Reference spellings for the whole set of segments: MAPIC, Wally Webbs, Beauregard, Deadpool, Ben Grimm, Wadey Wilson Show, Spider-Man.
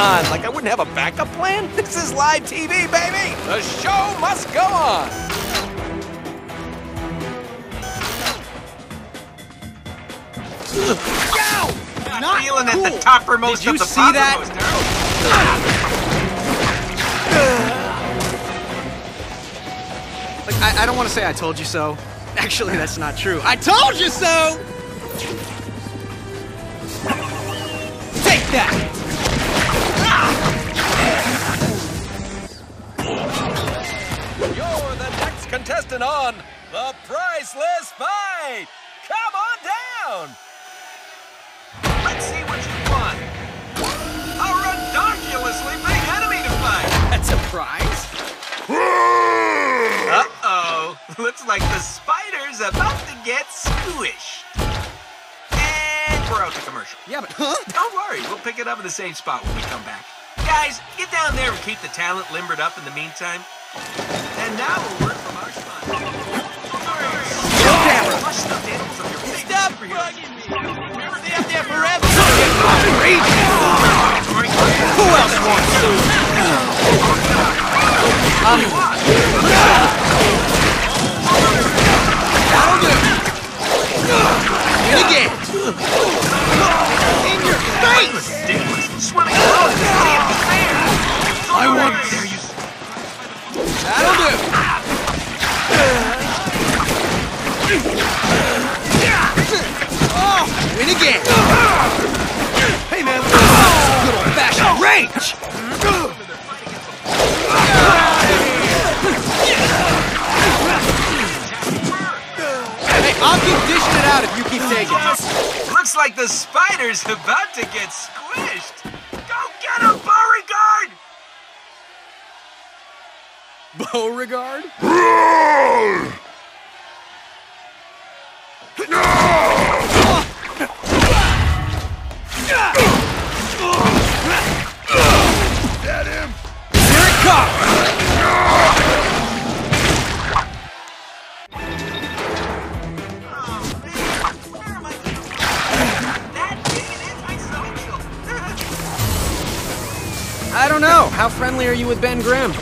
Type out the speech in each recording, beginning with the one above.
on. Like, I wouldn't have a backup plan? This is live TV, baby! The show must go on! Ow! Not feeling cool. At the toppermost of the popper poster. Like, I don't want to say I told you so. Actually, that's not true. I told you so! Take that! You're the next contestant on The Priceless Fight! Come on down! Let's see what you want. A redonkulously big enemy to fight. That's a prize? Uh-oh. Looks like the spider's about to get squished. And we're out to commercial. Yeah, but huh? Don't worry. We'll pick it up in the same spot when we come back. Guys, get down there and keep the talent limbered up in the meantime. And now we'll work from our spot. Stop bugging me! Up there forever. Who else wants to? That'll do. And again. In your face! Swimming close. I want this. That'll do. Oh! Win again! Hey man, good old fashioned rage! Hey, I'll keep dishing it out if you keep taking it. Looks like the spider's about to get squished! Go get him, Beauregard! Beauregard? Roar! I don't know. How friendly are you with Ben Grimm?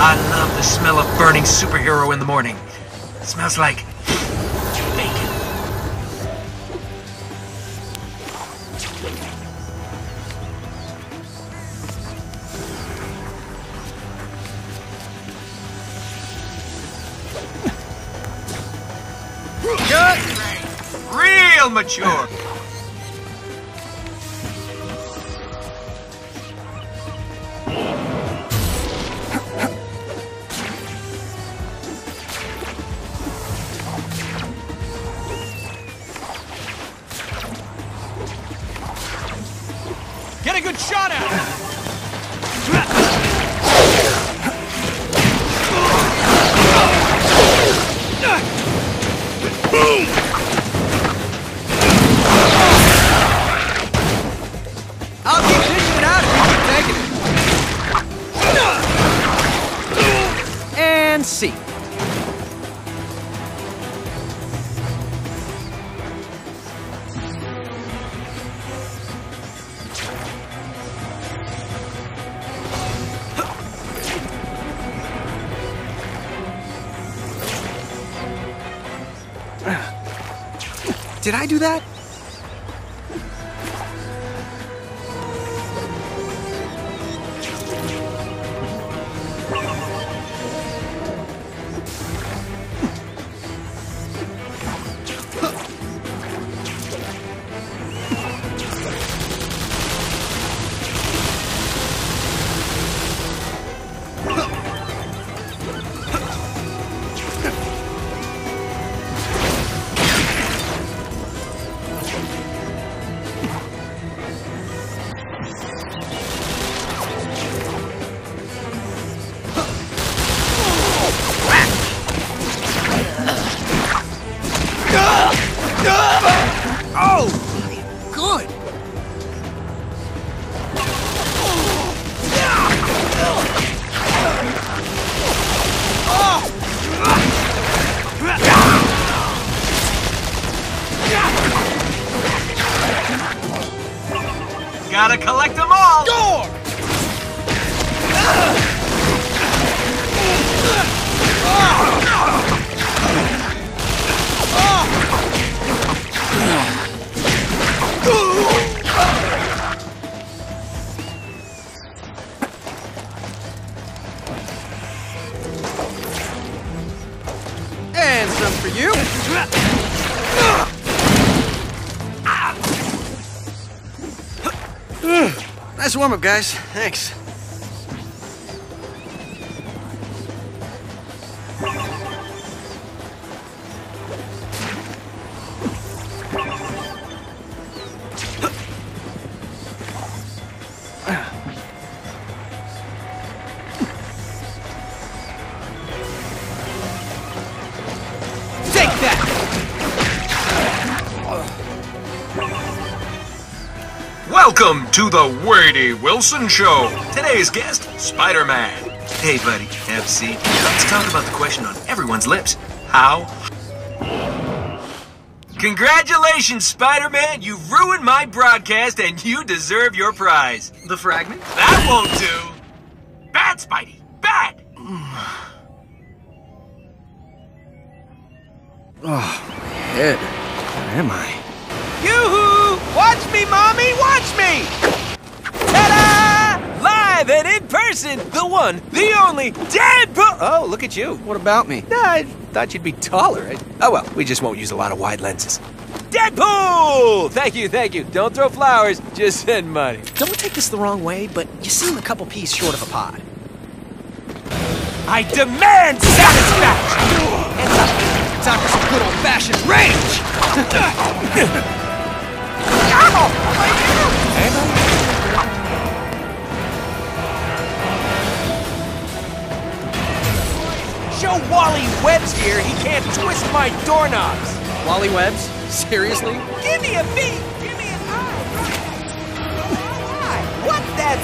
I love the smell of burning superhero in the morning. It smells like bacon. Good. Real mature. Get a good shot at him! Boom! I'll keep dishing it out if you keep taking it. And see. Did I do that? Oh! Good! enough for you. Nice warm-up, guys. Thanks. Welcome to the Wadey Wilson Show. Today's guest, Spider-Man. Hey, buddy, have a seat. Let's talk about the question on everyone's lips. How? Congratulations, Spider-Man. You've ruined my broadcast, and you deserve your prize. The fragment? That won't do. Bad, Spidey. Bad. Oh, head. Where am I? Yoo-hoo! Watch me, Mommy! Watch me! Ta-da! Live and in person, the one, the only, Deadpool! Oh, look at you. What about me? I thought you'd be taller. Oh, well, we just won't use a lot of wide lenses. Deadpool! Thank you, thank you. Don't throw flowers, just send money. Don't take this the wrong way, but you seem a couple peas short of a pod. I demand satisfaction! Hands up. Time for some good old-fashioned rage! Show Wally Webbs here he can't twist my doorknobs. Wally Webbs? Seriously? Give me a beat! Give me an eye! What that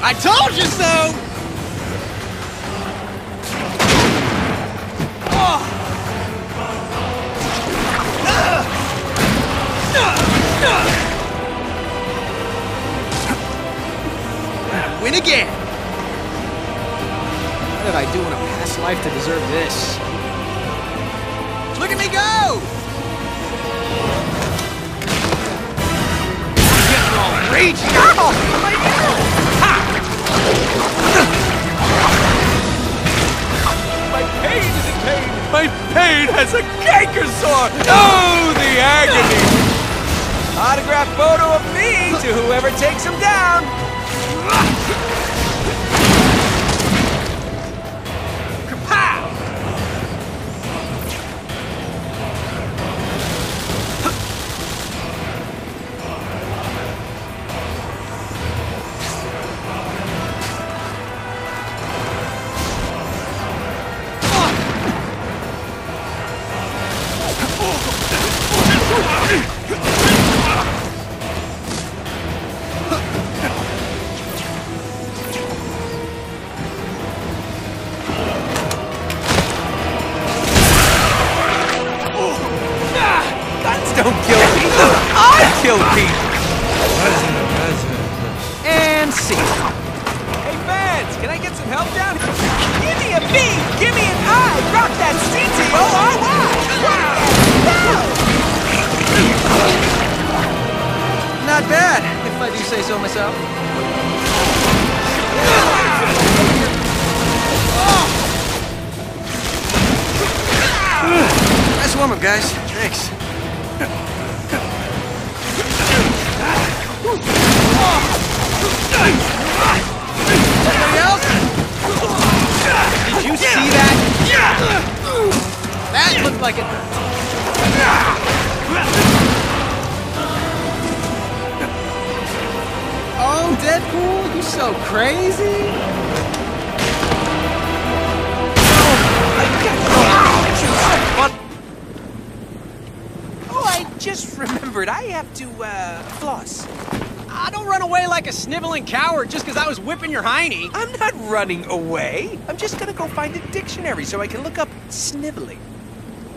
I told you so! Win again! What did I do in a past life to deserve this? Look at me go! I'm getting all raging! My pain has a canker sore! Oh, the agony! Autograph photo of me to whoever takes him down! Kapow! Not bad, if I do say so myself. Nice warm-up, guys. Thanks. Anybody else? Did you see that? That looked like it. Oh, Deadpool, you so crazy! Oh, I just remembered I have to, floss. I don't run away like a sniveling coward just because I was whipping your hiney. I'm not running away. I'm just gonna go find a dictionary so I can look up sniveling.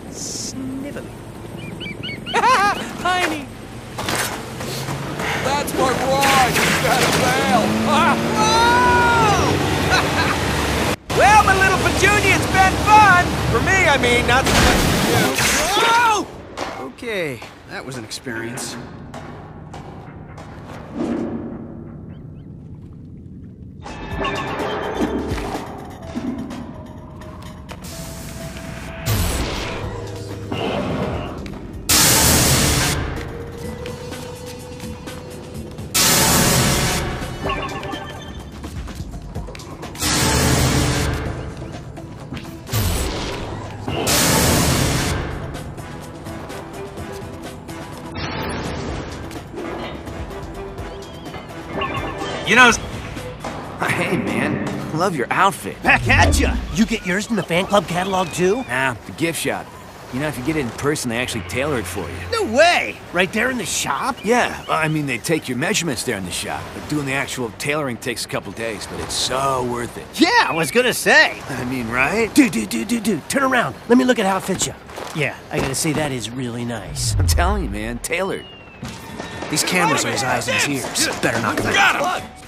Sniveling. Hiney. That's my bride. You got a veil. Ah. Oh! Well, my little petunia, it's been fun. For me, I mean, not so much for you. Oh! Okay, that was an experience. You know... Hey, man. Love your outfit. Back at ya! You get yours in the fan club catalog, too? Nah, the gift shop. You know, if you get it in person, they actually tailor it for you. No way! Right there in the shop? Yeah. I mean, they take your measurements there in the shop. But doing the actual tailoring takes a couple days, but it's so worth it. Yeah, I was gonna say. I mean, right? Dude. Turn around. Let me look at how it fits you. Yeah, I gotta say, that is really nice. I'm telling you, man. Tailored. These cameras are his eyes and his ears. Better not come out.